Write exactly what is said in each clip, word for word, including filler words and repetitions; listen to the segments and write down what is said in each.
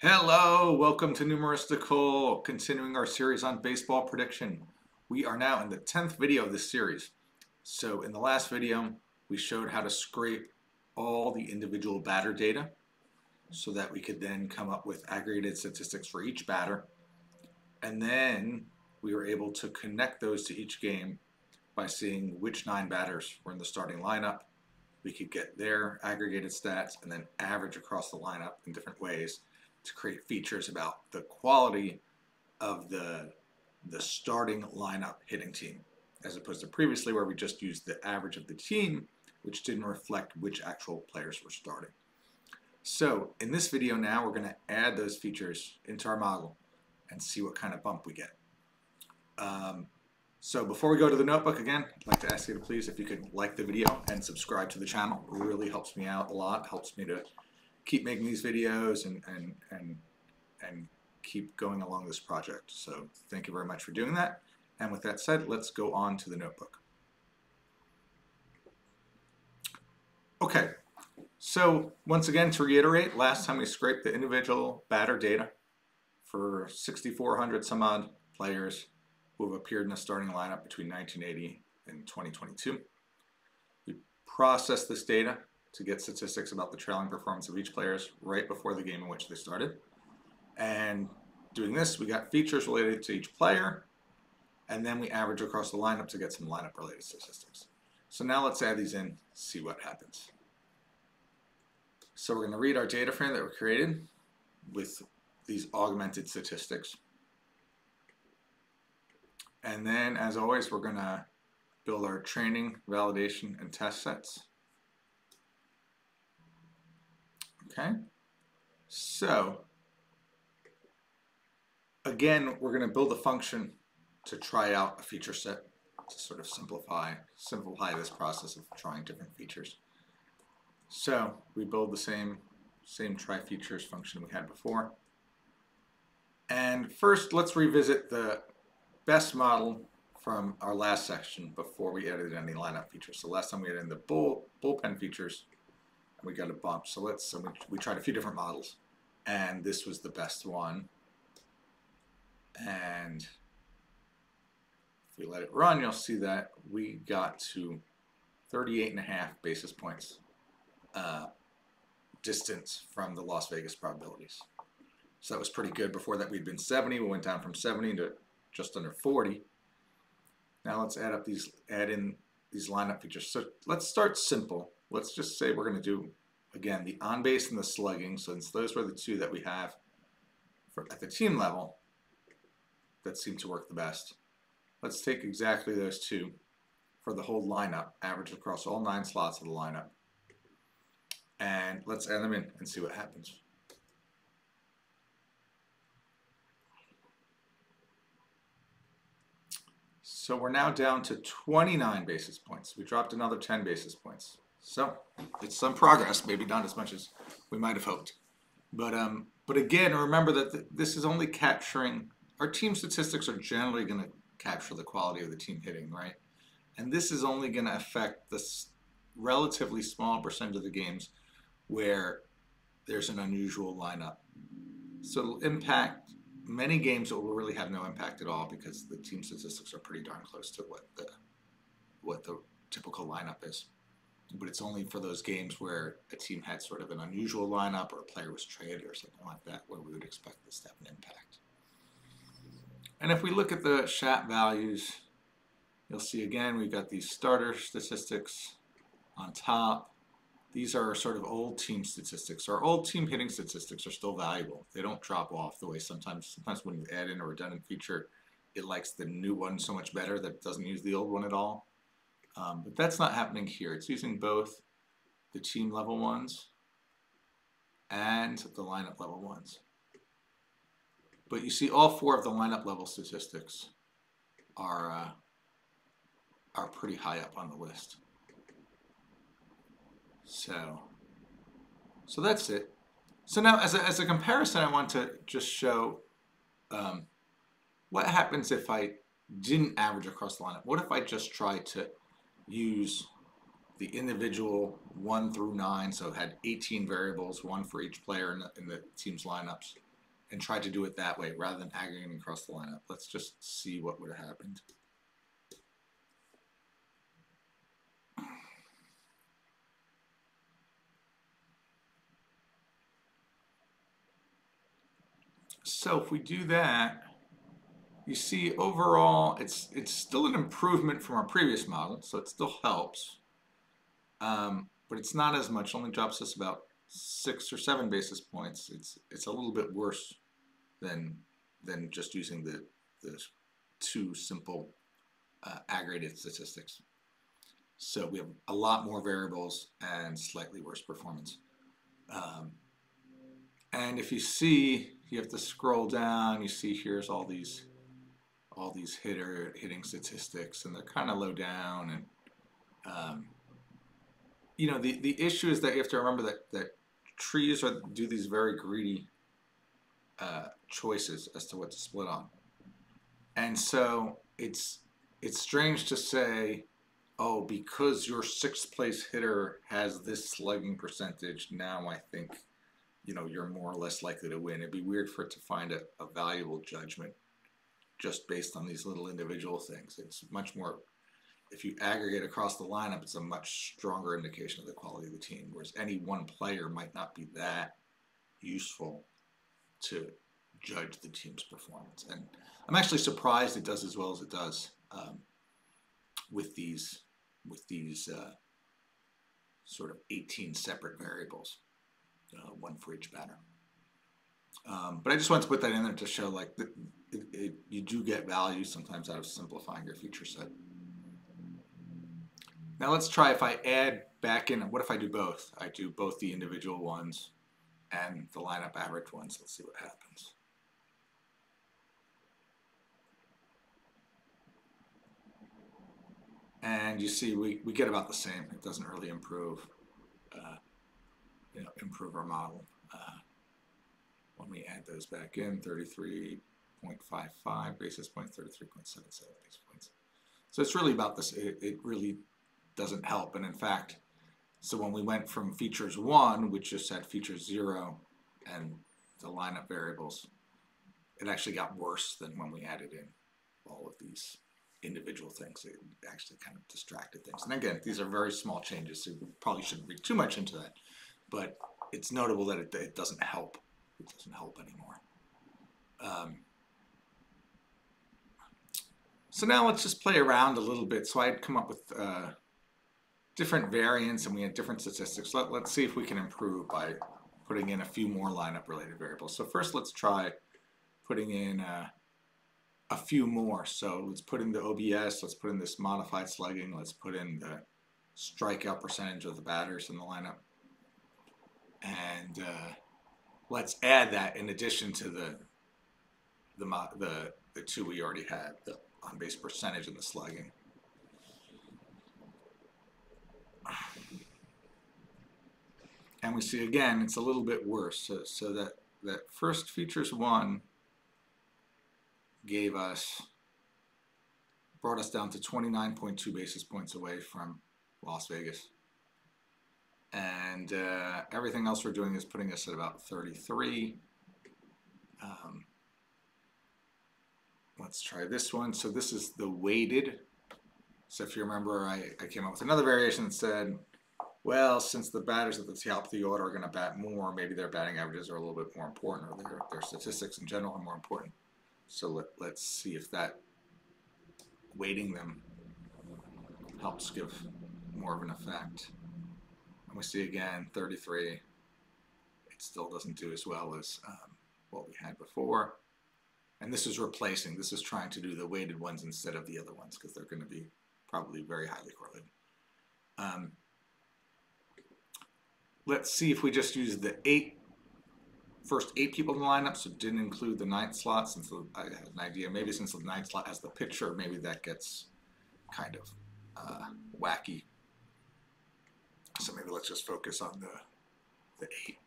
Hello, welcome to Numeristical, continuing our series on baseball prediction. We are now in the tenth video of this series. So in the last video, we showed how to scrape all the individual batter data so that we could then come up with aggregated statistics for each batter. And then we were able to connect those to each game by seeing which nine batters were in the starting lineup. We could get their aggregated stats and then average across the lineup in different ways to create features about the quality of the, the starting lineup hitting team, as opposed to previously where we just used the average of the team, which didn't reflect which actual players were starting. So in this video now, we're going to add those features into our model and see what kind of bump we get. Um, so before we go to the notebook again, I'd like to ask you to please, if you could like the video and subscribe to the channel. It really helps me out a lot, helps me to keep making these videos and, and, and, and keep going along this project. So thank you very much for doing that. And with that said, let's go on to the notebook. Okay, so once again, to reiterate, last time we scraped the individual batter data for sixty-four hundred some odd players who have appeared in the starting lineup between nineteen eighty and twenty twenty-two. We processed this data to get statistics about the trailing performance of each player right before the game in which they started. And doing this, we got features related to each player, and then we average across the lineup to get some lineup-related statistics. So now let's add these in, see what happens. So we're going to read our data frame that we created with these augmented statistics. And then, as always, we're going to build our training, validation, and test sets. Okay, so again, we're going to build a function to try out a feature set to sort of simplify, simplify this process of trying different features. So we build the same, same try features function we had before. And first, let's revisit the best model from our last section before we added any lineup features. So last time we added in the bull, bullpen features. We got a bump, so let's so we, we tried a few different models, and this was the best one. And if we let it run, you'll see that we got to thirty-eight and a half basis points uh, distance from the Las Vegas probabilities. So that was pretty good. Before that, we'd been seventy. We went down from seventy to just under forty. Now let's add up these add in these lineup features. So let's start simple. Let's just say we're going to do, again, the on-base and the slugging, since those were the two that we have for, at the team level that seem to work the best. Let's take exactly those two for the whole lineup, average across all nine slots of the lineup, and let's add them in and see what happens. So we're now down to twenty-nine basis points. We dropped another ten basis points. So it's some progress, maybe not as much as we might have hoped. But, um, but again, remember that th this is only capturing, our team statistics are generally going to capture the quality of the team hitting, right? And this is only going to affect this relatively small percentage of the games where there's an unusual lineup. So it'll impact many games that will really have no impact at all because the team statistics are pretty darn close to what the, what the typical lineup is. But it's only for those games where a team had sort of an unusual lineup or a player was traded or something like that where we would expect this to have an impact. And if we look at the S H A P values, you'll see again we've got these starter statistics on top. These are sort of old team statistics. Our old team hitting statistics are still valuable. They don't drop off the way sometimes, sometimes when you add in a redundant feature, it likes the new one so much better that it doesn't use the old one at all. Um, but that's not happening here. It's using both the team level ones and the lineup level ones. But you see all four of the lineup level statistics are, uh, are pretty high up on the list. So, so that's it. So now as a, as a comparison, I want to just show um, what happens if I didn't average across the lineup. What if I just tried to use the individual one through nine, so had eighteen variables, one for each player in the, in the team's lineups, and tried to do it that way rather than aggregating across the lineup. Let's just see what would have happened. So if we do that, you see overall it's it's still an improvement from our previous model, so it still helps, um, but it's not as much. It only drops us about six or seven basis points. It's it's a little bit worse than than just using the the two simple uh, aggregated statistics. So we have a lot more variables and slightly worse performance. Um, and if you see, you have to scroll down. You see, here's all these all these hitter hitting statistics, and they're kind of low down. And um, you know, the the issue is that you have to remember that that trees are do these very greedy uh, choices as to what to split on, and so it's it's strange to say, oh, because your sixth place hitter has this slugging percentage, now I think, you know, you're more or less likely to win. It'd be weird for it to find a, a valuable judgment just based on these little individual things. It's much more, if you aggregate across the lineup, it's a much stronger indication of the quality of the team, whereas any one player might not be that useful to judge the team's performance. And I'm actually surprised it does as well as it does um, with these, with these uh, sort of eighteen separate variables. Uh, one for each batter. Um, but I just wanted to put that in there to show, like, the, it, it, you do get value sometimes out of simplifying your feature set. Now let's try if I add back in, what if I do both? I do both the individual ones and the lineup average ones. Let's see what happens. And you see we, we get about the same. It doesn't really improve. Uh, You know, improve our model uh, when we add those back in. Thirty-three point five five basis points, thirty-three point seven seven basis points. So it's really about this. It, it really doesn't help. And in fact, so when we went from features one, which just had feature zero and the lineup variables, it actually got worse than when we added in all of these individual things. It actually kind of distracted things. And again, these are very small changes, so we probably shouldn't read too much into that. But it's notable that it, it doesn't help. It doesn't help anymore. Um, so now let's just play around a little bit. So I had come up with uh, different variants, and we had different statistics. Let, let's see if we can improve by putting in a few more lineup-related variables. So first, let's try putting in uh, a few more. So let's put in the O B S. Let's put in this modified slugging. Let's put in the strikeout percentage of the batters in the lineup. And uh, let's add that in addition to the the, the the two we already had, the on-base percentage and the slugging. And we see again it's a little bit worse. So, so that that first features one gave us brought us down to twenty-nine point two basis points away from Las Vegas. And uh, everything else we're doing is putting us at about thirty-three. Um, let's try this one. So this is the weighted. So if you remember, I, I came up with another variation that said, well, since the batters at the top of the order are going to bat more, maybe their batting averages are a little bit more important, or their, their statistics in general are more important. So let, let's see if that weighting them helps give more of an effect. We see again thirty-three, it still doesn't do as well as um, what we had before, and this is replacing, this is trying to do the weighted ones instead of the other ones because they're going to be probably very highly correlated. Um, let's see if we just use the eight, first eight people in the lineup, so didn't include the ninth slot, since the, I had an idea, maybe since the ninth slot has the pitcher, maybe that gets kind of uh, wacky. So maybe let's just focus on the, the eight.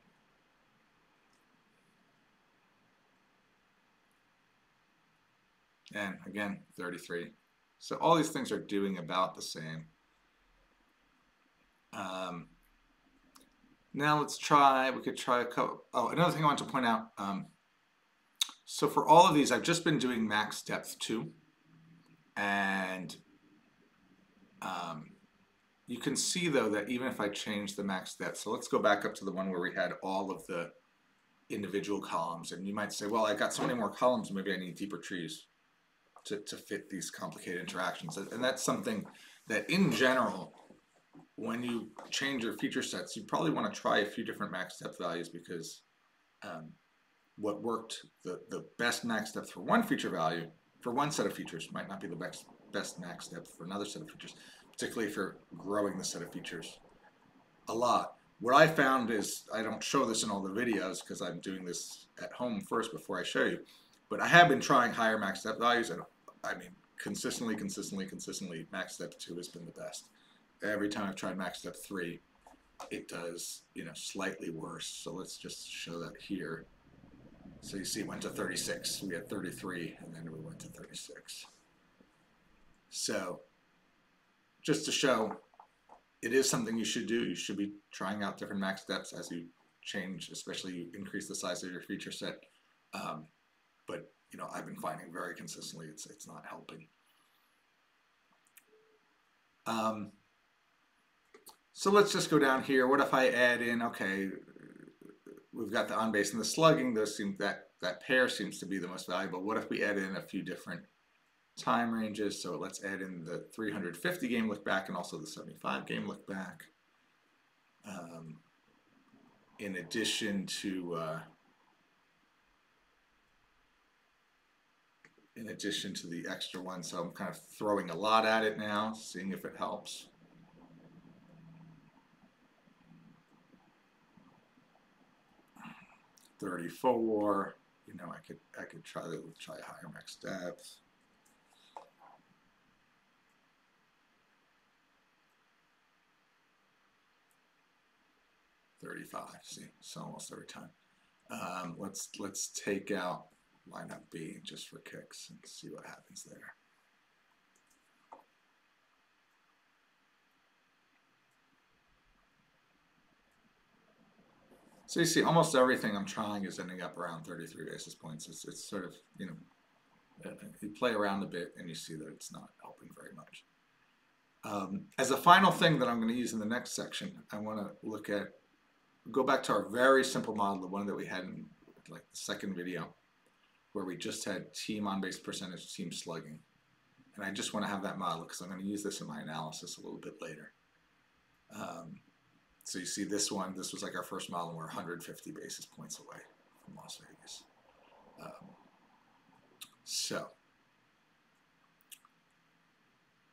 And again, thirty-three. So all these things are doing about the same. Um, now let's try, we could try a couple. Oh, another thing I want to point out, um, So for all of these, I've just been doing max depth two, and um, you can see though that even if I change the max depth, so let's go back up to the one where we had all of the individual columns, and you might say, well, I got so many more columns, maybe I need deeper trees to, to fit these complicated interactions. And that's something that in general, when you change your feature sets, you probably want to try a few different max depth values, because um, what worked, the, the best max depth for one feature value, for one set of features, might not be the best, best max depth for another set of features, particularly if you're growing the set of features a lot. What I found is, I don't show this in all the videos because I'm doing this at home first before I show you, but I have been trying higher max depth values, and I mean, consistently, consistently, consistently, max depth two has been the best. Every time I've tried max depth three, it does, you know, slightly worse. So let's just show that here. So you see it went to thirty-six, we had thirty-three, and then we went to thirty-six. So just to show, it is something you should do. You should be trying out different max depths as you change, especially you increase the size of your feature set. Um, but you know, I've been finding very consistently it's it's not helping. Um, so let's just go down here. What if I add in? Okay, we've got the on base and the slugging. Those seem that that pair seems to be the most valuable. What if we add in a few different time ranges? So let's add in the three hundred fifty game look back and also the seventy-five game look back, um, in addition to uh, in addition to the extra one. So I'm kind of throwing a lot at it now, seeing if it helps. Thirty-four, you know, I could I could try to try higher max depth. thirty-five, see, it's almost every time. Um, let's, let's take out lineup B just for kicks and see what happens there. So you see almost everything I'm trying is ending up around thirty-three basis points. It's, it's sort of, you know, you play around a bit and you see that it's not helping very much. Um, as a final thing that I'm going to use in the next section, I want to look at, go back to our very simple model, the one that we had in like the second video, where we just had team on-base percentage, team slugging. And I just want to have that model because I'm going to use this in my analysis a little bit later. Um, so you see this one, this was like our first model, and we're one hundred fifty basis points away from Las Vegas. Um, so,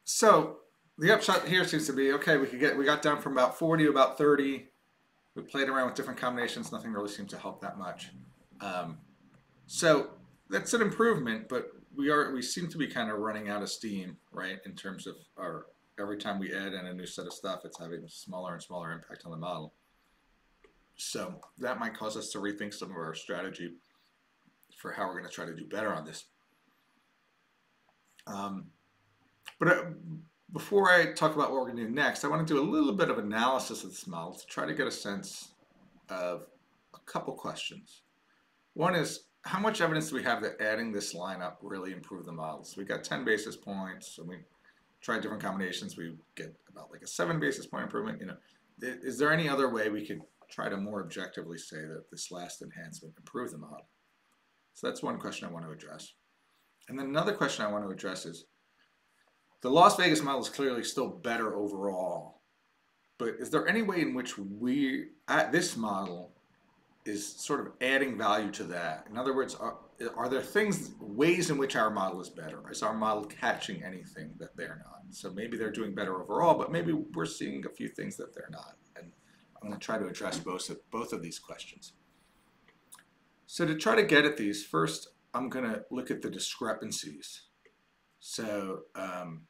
so the upshot here seems to be, okay, we could get, we got down from about forty to about thirty. We played around with different combinations. Nothing really seemed to help that much. Um, so that's an improvement, but we are we seem to be kind of running out of steam, right? In terms of our, every time we add in a new set of stuff, it's having a smaller and smaller impact on the model. So that might cause us to rethink some of our strategy for how we're going to try to do better on this. Um, but. Uh, Before I talk about what we're going to do next, I want to do a little bit of analysis of this model to try to get a sense of a couple questions. One is, how much evidence do we have that adding this lineup really improved the model? So we got ten basis points, and we tried different combinations. We get about like a seven basis point improvement. You know, is there any other way we could try to more objectively say that this last enhancement improved the model? So that's one question I want to address. And then another question I want to address is, the Las Vegas model is clearly still better overall, but is there any way in which we, at this model, is sort of adding value to that? In other words, are, are there things, ways in which our model is better? Is our model catching anything that they're not? So maybe they're doing better overall, but maybe we're seeing a few things that they're not. And I'm going to try to address both of, both of these questions. So to try to get at these, first, I'm going to look at the discrepancies. So um,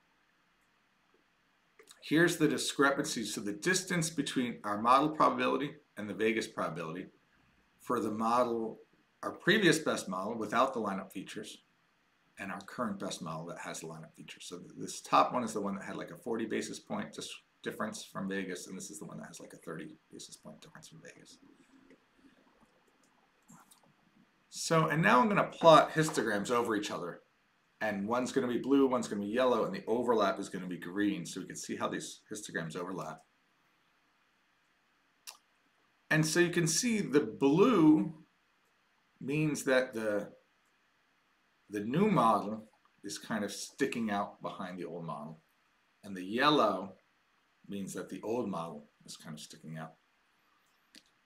here's the discrepancy. So the distance between our model probability and the Vegas probability for the model, our previous best model without the lineup features, and our current best model that has the lineup features. So this top one is the one that had like a forty basis point difference from Vegas, and this is the one that has like a thirty basis point difference from Vegas. So, and now I'm going to plot histograms over each other. And one's going to be blue, one's going to be yellow, and the overlap is going to be green. So we can see how these histograms overlap. And so you can see the blue means that the, the new model is kind of sticking out behind the old model. And the yellow means that the old model is kind of sticking out.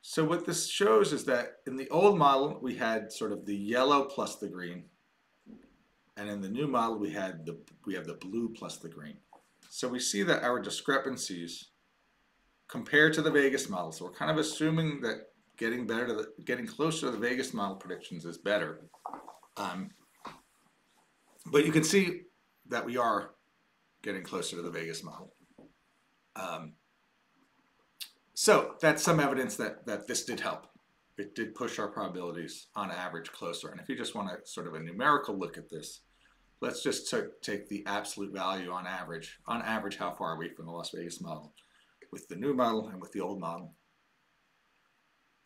So what this shows is that in the old model, we had sort of the yellow plus the green. And in the new model, we had the, we have the blue plus the green. So we see that our discrepancies compared to the Vegas model. So we're kind of assuming that getting better to the, getting closer to the Vegas model predictions is better. Um, but you can see that we are getting closer to the Vegas model. Um, so that's some evidence that, that this did help. It did push our probabilities on average closer. And if you just want a sort of a numerical look at this, let's just take the absolute value on average, on average how far are we from the Las Vegas model with the new model and with the old model.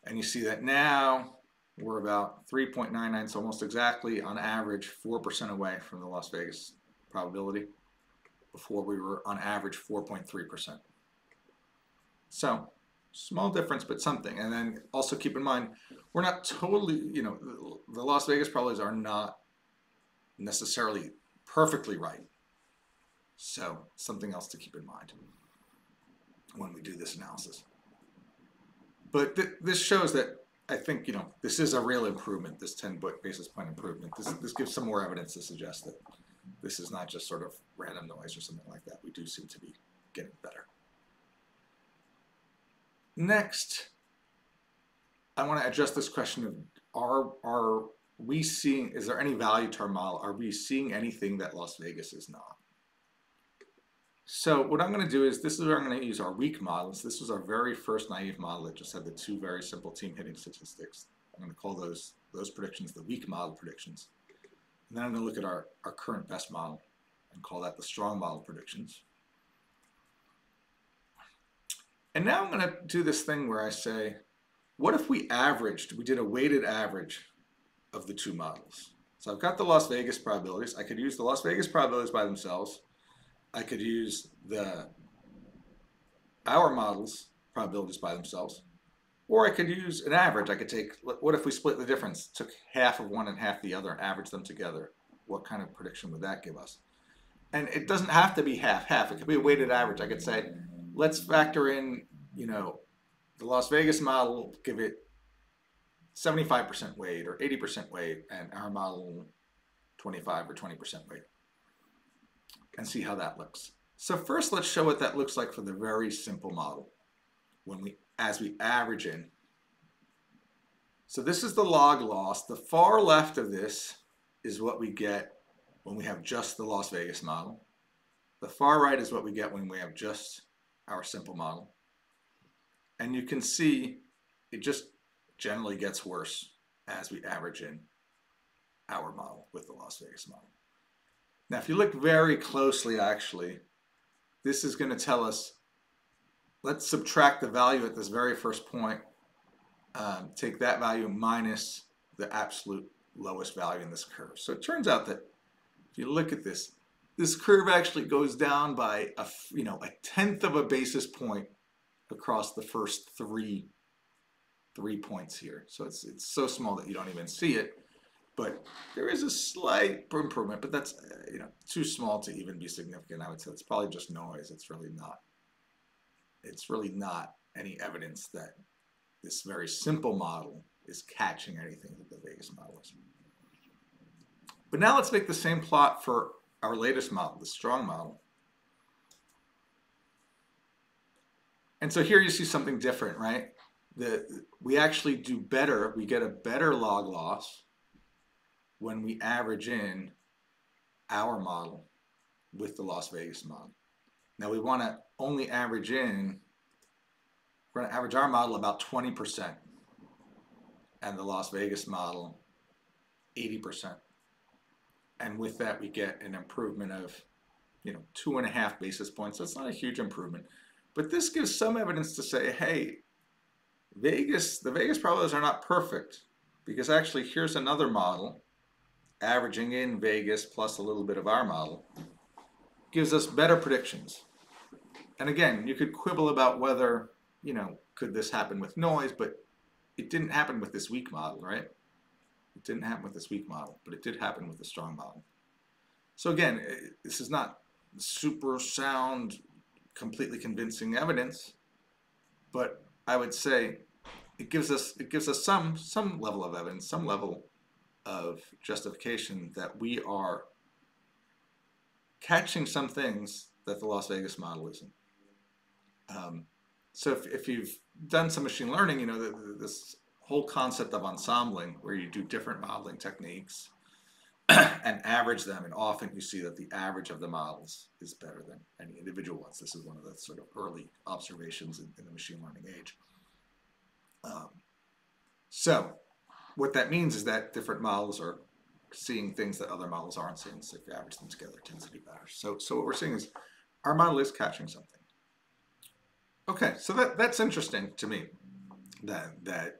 And you see that now we're about three point nine nine, so almost exactly on average four percent away from the Las Vegas probability. Before we were on average four point three percent. So small difference, but something. And then also keep in mind, we're not totally, you know, the Las Vegas probabilities are not necessarily perfectly right. So something else to keep in mind when we do this analysis. But th this shows that I think, you know, this is a real improvement, this ten basis point improvement. This, this gives some more evidence to suggest that this is not just sort of random noise or something like that. We do seem to be getting better. Next, I want to address this question of are, are we seeing, is there any value to our model? Are we seeing anything that Las Vegas is not? So what I'm going to do is, this is where I'm going to use our weak models. This was our very first naive model that just had the two very simple team hitting statistics. I'm going to call those, those predictions the weak model predictions. And then I'm going to look at our, our current best model and call that the strong model predictions. And now I'm going to do this thing where I say, what if we averaged, we did a weighted average of the two models? So I've got the Las Vegas probabilities. I could use the Las Vegas probabilities by themselves. I could use the our models probabilities by themselves. Or I could use an average. I could take, what if we split the difference, took half of one and half the other, and averaged them together? What kind of prediction would that give us? And it doesn't have to be half-half. It could be a weighted average. I could say, let's factor in, you know, the Las Vegas model, give it seventy-five percent weight or eighty percent weight, and our model twenty-five or twenty percent weight, and see how that looks. So first, let's show what that looks like for the very simple model when we as we average in. So this is the log loss. The far left of this is what we get when we have just the Las Vegas model. The far right is what we get when we have just our simple model. And you can see it just generally gets worse as we average in our model with the Las Vegas model. Now, if you look very closely, actually, this is going to tell us, let's subtract the value at this very first point, um, take that value minus the absolute lowest value in this curve. So it turns out that if you look at this, this curve actually goes down by a, you know, a tenth of a basis point across the first three, three points here. So it's, it's so small that you don't even see it, but there is a slight improvement, but that's, uh, you know, too small to even be significant. I would say it's probably just noise. It's really not, it's really not any evidence that this very simple model is catching anything that the Vegas model is. But now let's make the same plot for our latest model, the strong model. And so here you see something different, right? The, we actually do better, we get a better log loss when we average in our model with the Las Vegas model. Now we want to only average in, we're going to average our model about twenty percent and the Las Vegas model eighty percent. And with that, we get an improvement of, you know, two and a half basis points. That's not a huge improvement, but this gives some evidence to say, hey, Vegas, the Vegas probabilities are not perfect, because actually here's another model averaging in Vegas plus a little bit of our model gives us better predictions. And again, you could quibble about whether, you know, could this happen with noise, but it didn't happen with this weak model, right? It didn't happen with this weak model, but it did happen with the strong model. So again, this is not super sound, completely convincing evidence, but I would say it gives us it gives us some some level of evidence, some level of justification that we are catching some things that the Las Vegas model isn't. Um, so if, if you've done some machine learning, you know, the, the, this whole concept of ensembling, where you do different modeling techniques and average them, and often you see that the average of the models is better than any individual ones. This is one of the sort of early observations in, in the machine learning age. Um, so what that means is that different models are seeing things that other models aren't seeing, so if you average them together, it tends to be better. So, so what we're seeing is our model is catching something. Okay, so that, that's interesting to me, that, that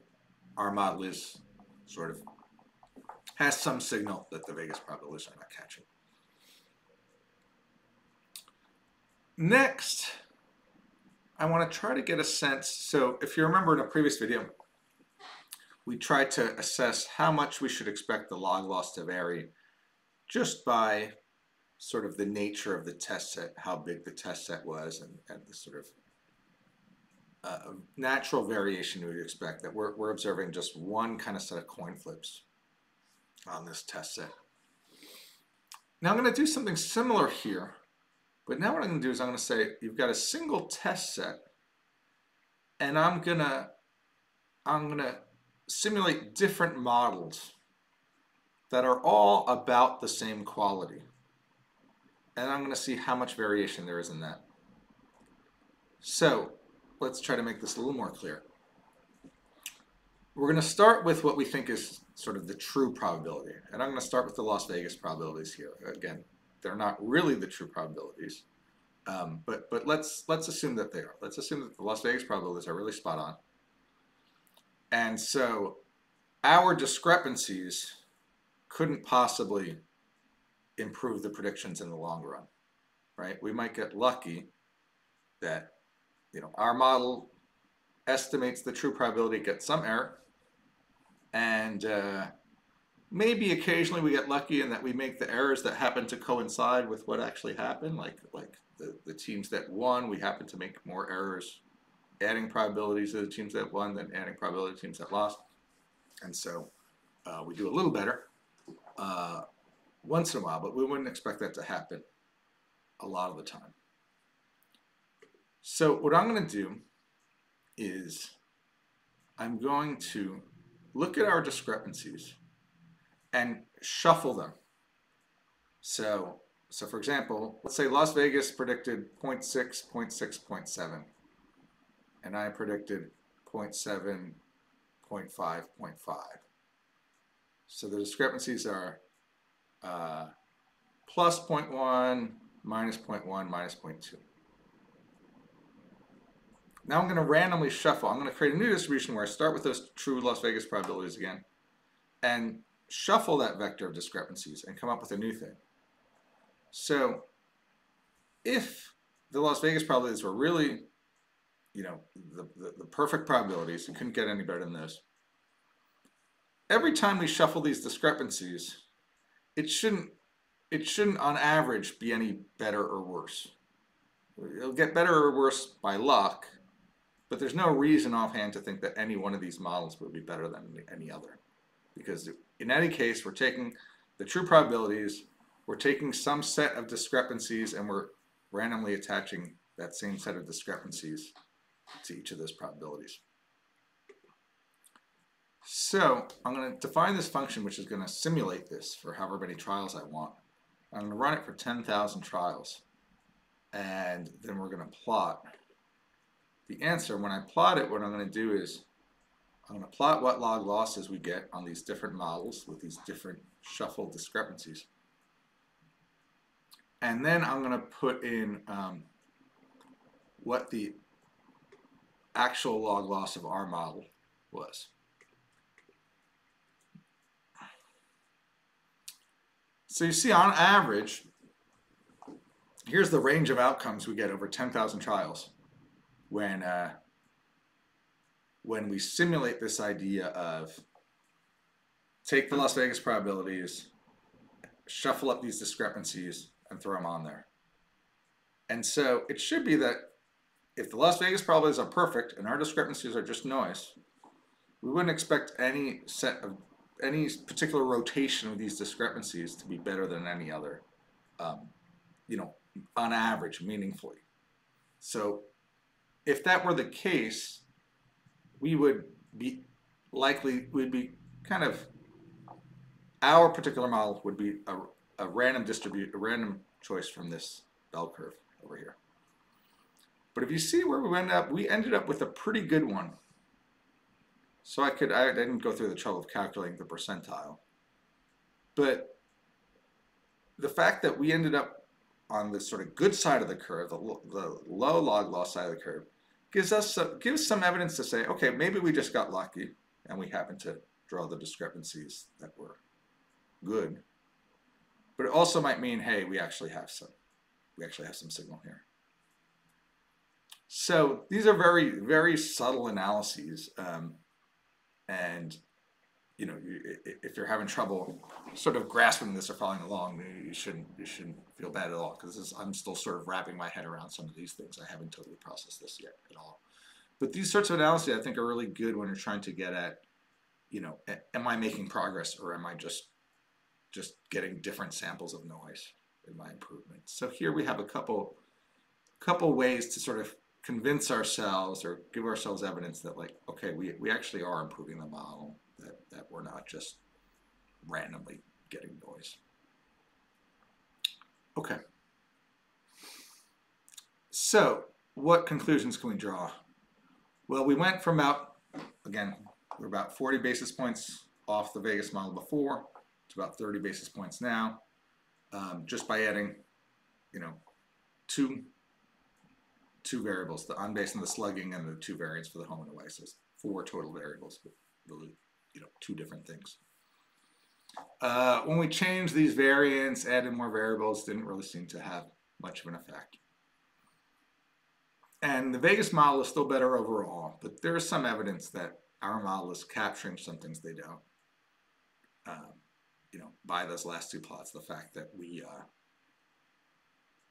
our model is sort of has some signal that the Vegas probabilists are not catching. Next, I want to try to get a sense. So if you remember in a previous video, we tried to assess how much we should expect the log loss to vary just by sort of the nature of the test set, how big the test set was, and, and the sort of uh, natural variation we would expect, that we're, we're observing just one kind of set of coin flips on this test set. Now I'm going to do something similar here, but now what I'm going to do is I'm going to say you've got a single test set, and I'm going to I'm going to simulate different models that are all about the same quality, and I'm going to see how much variation there is in that. So let's try to make this a little more clear. We're going to start with what we think is sort of the true probability. And I'm going to start with the Las Vegas probabilities here. Again, they're not really the true probabilities, um, but but let's let's assume that they are. Let's assume that the Las Vegas probabilities are really spot on. And so our discrepancies couldn't possibly improve the predictions in the long run, right? We might get lucky that, you know, our model estimates the true probability, gets some error. And uh, maybe occasionally we get lucky in that we make the errors that happen to coincide with what actually happened, like like the, the teams that won, we happen to make more errors adding probabilities to the teams that won than adding probability to teams that lost. And so uh, we do a little better uh, once in a while, but we wouldn't expect that to happen a lot of the time. So what I'm going to do is I'm going to look at our discrepancies and shuffle them. So, so for example, let's say Las Vegas predicted zero point six, zero point six, zero point seven, and I predicted zero point seven, zero point five, zero point five. So the discrepancies are uh, plus zero point one, minus zero point one, minus zero point two. Now I'm going to randomly shuffle. I'm going to create a new distribution where I start with those true Las Vegas probabilities again and shuffle that vector of discrepancies and come up with a new thing. So if the Las Vegas probabilities were really, you know, the, the, the perfect probabilities, you couldn't get any better than those, every time we shuffle these discrepancies, it shouldn't, it shouldn't on average be any better or worse. It'll get better or worse by luck, but there's no reason offhand to think that any one of these models would be better than any other. Because in any case, we're taking the true probabilities, we're taking some set of discrepancies, and we're randomly attaching that same set of discrepancies to each of those probabilities. So I'm going to define this function, which is going to simulate this for however many trials I want. I'm going to run it for ten thousand trials. And then we're going to plot the answer. When I plot it, what I'm going to do is I'm going to plot what log losses we get on these different models with these different shuffled discrepancies. And then I'm going to put in um, what the actual log loss of our model was. So you see, on average, here's the range of outcomes we get over ten thousand trials when, uh, when we simulate this idea of take the Las Vegas probabilities, shuffle up these discrepancies, and throw them on there. And so it should be that if the Las Vegas probabilities are perfect and our discrepancies are just noise, we wouldn't expect any set of any particular rotation of these discrepancies to be better than any other, um, you know, on average, meaningfully. So if that were the case, we would be likely, we'd be kind of, our particular model would be a, a random distribute, a random choice from this bell curve over here. But if you see where we end up, we ended up with a pretty good one. So I could, I didn't go through the trouble of calculating the percentile, but the fact that we ended up on the sort of good side of the curve, the, the low log loss side of the curve, gives us some, gives some evidence to say, okay, maybe we just got lucky and we happened to draw the discrepancies that were good. But it also might mean, hey, we actually have some, we actually have some signal here. So these are very, very subtle analyses. Um, And, you know, if you're having trouble sort of grasping this or following along, you shouldn't, you shouldn't feel bad at all, because I'm still sort of wrapping my head around some of these things. I haven't totally processed this yet at all. But these sorts of analyses, I think, are really good when you're trying to get at, you know, am I making progress, or am I just, just getting different samples of noise in my improvement? So here we have a couple, couple ways to sort of convince ourselves or give ourselves evidence that, like, okay, we, we actually are improving the model, that, that we're not just randomly getting noise. Okay. So what conclusions can we draw? Well, we went from about, again, we're about forty basis points off the Vegas model before, to about thirty basis points now, um, just by adding, you know, two two variables, the unbased and the slugging, and the two variants for the home and away. So it's four total variables, but really, you know, two different things. Uh, when we changed these variants, added more variables, didn't really seem to have much of an effect. And the Vegas model is still better overall, but there is some evidence that our model is capturing some things they don't. Um, you know, by those last two plots, the fact that we uh,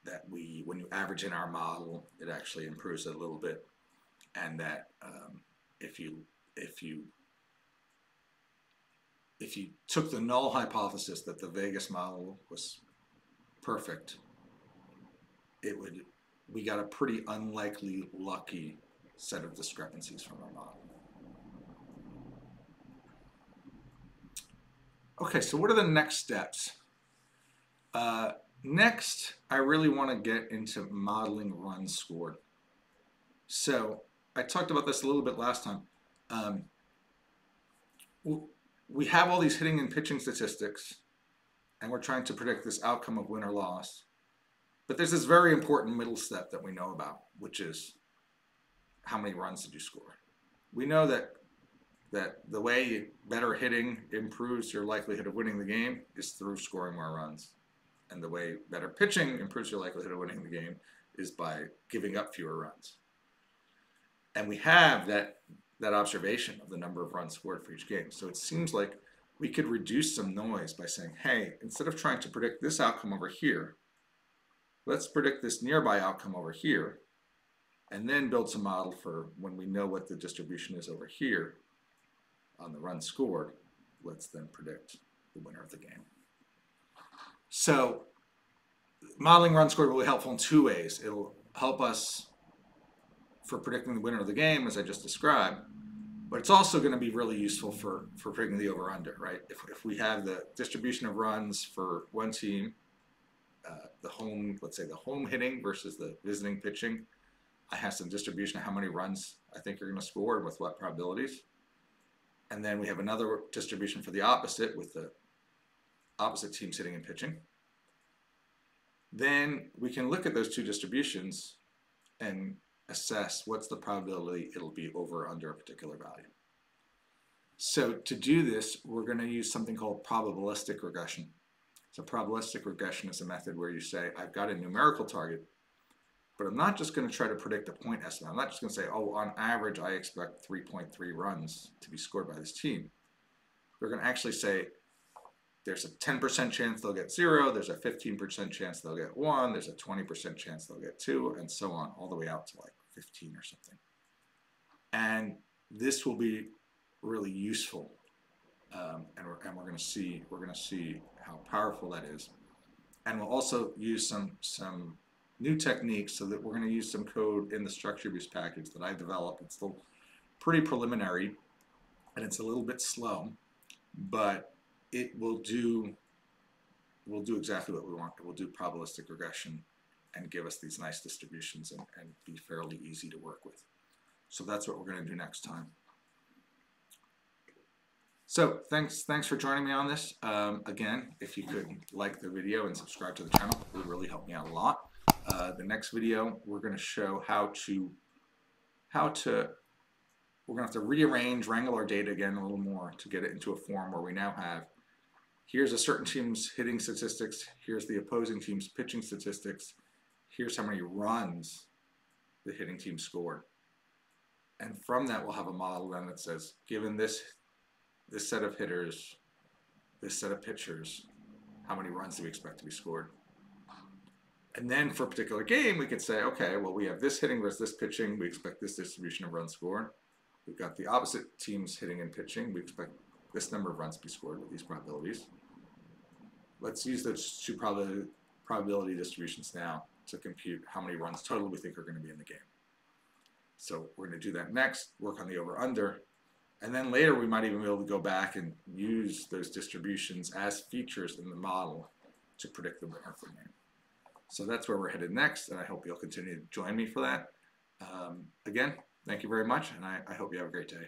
that we, when you average in our model, it actually improves it a little bit, and that um, if you if you if you took the null hypothesis that the Vegas model was perfect, it would we got a pretty unlikely lucky set of discrepancies from our model. Okay, so what are the next steps? Uh, Next, I really want to get into modeling run scored. So I talked about this a little bit last time. Um, we have all these hitting and pitching statistics, and we're trying to predict this outcome of win or loss. But there's this very important middle step that we know about, which is how many runs did you score? We know that, that the way better hitting improves your likelihood of winning the game is through scoring more runs. And the way better pitching improves your likelihood of winning the game is by giving up fewer runs. And we have that, that observation of the number of runs scored for each game. So it seems like we could reduce some noise by saying, hey, instead of trying to predict this outcome over here, let's predict this nearby outcome over here, and then build some model for when we know what the distribution is over here on the run scored, let's then predict the winner of the game. So modeling run scored will be helpful in two ways. It'll help us for predicting the winner of the game, as I just described, but it's also going to be really useful for, for predicting the over-under, right? If, if we have the distribution of runs for one team, uh, the home, let's say the home hitting versus the visiting pitching, I have some distribution of how many runs I think you're going to score and with what probabilities. And then we have another distribution for the opposite with the opposite teams hitting and pitching. Then we can look at those two distributions and assess what's the probability it'll be over or under a particular value. So to do this, we're going to use something called probabilistic regression. So probabilistic regression is a method where you say, I've got a numerical target, but I'm not just going to try to predict a point estimate. I'm not just going to say, oh, on average, I expect three point three runs to be scored by this team. We're going to actually say, there's a ten percent chance they'll get zero, there's a fifteen percent chance they'll get one, there's a twenty percent chance they'll get two, and so on, all the way out to like fifteen or something. And this will be really useful, um, and we're, and we're going to see we're going to see how powerful that is. And we'll also use some some new techniques, so that we're going to use some code in the structure abuse package that I developed. It's still pretty preliminary, and it's a little bit slow, but it will do, will do exactly what we want. It will do probabilistic regression and give us these nice distributions and, and be fairly easy to work with. So that's what we're going to do next time. So thanks, thanks for joining me on this. Um, again, if you could like the video and subscribe to the channel, it would really help me out a lot. Uh, the next video, we're going to show how to, how to we're going to have to rearrange, wrangle our data again a little more to get it into a form where we now have, here's a certain team's hitting statistics, here's the opposing team's pitching statistics, here's how many runs the hitting team scored. And from that, we'll have a model then that says, given this, this set of hitters, this set of pitchers, how many runs do we expect to be scored? And then for a particular game, we could say, okay, well, we have this hitting versus this pitching, we expect this distribution of runs scored. We've got the opposite teams hitting and pitching. We expect this number of runs to be scored with these probabilities. Let's use those two prob probability distributions now to compute how many runs total we think are going to be in the game. So we're going to do that next, work on the over-under, and then later we might even be able to go back and use those distributions as features in the model to predict the winner for the game. So that's where we're headed next, and I hope you'll continue to join me for that. Um, again, thank you very much, and I, I hope you have a great day.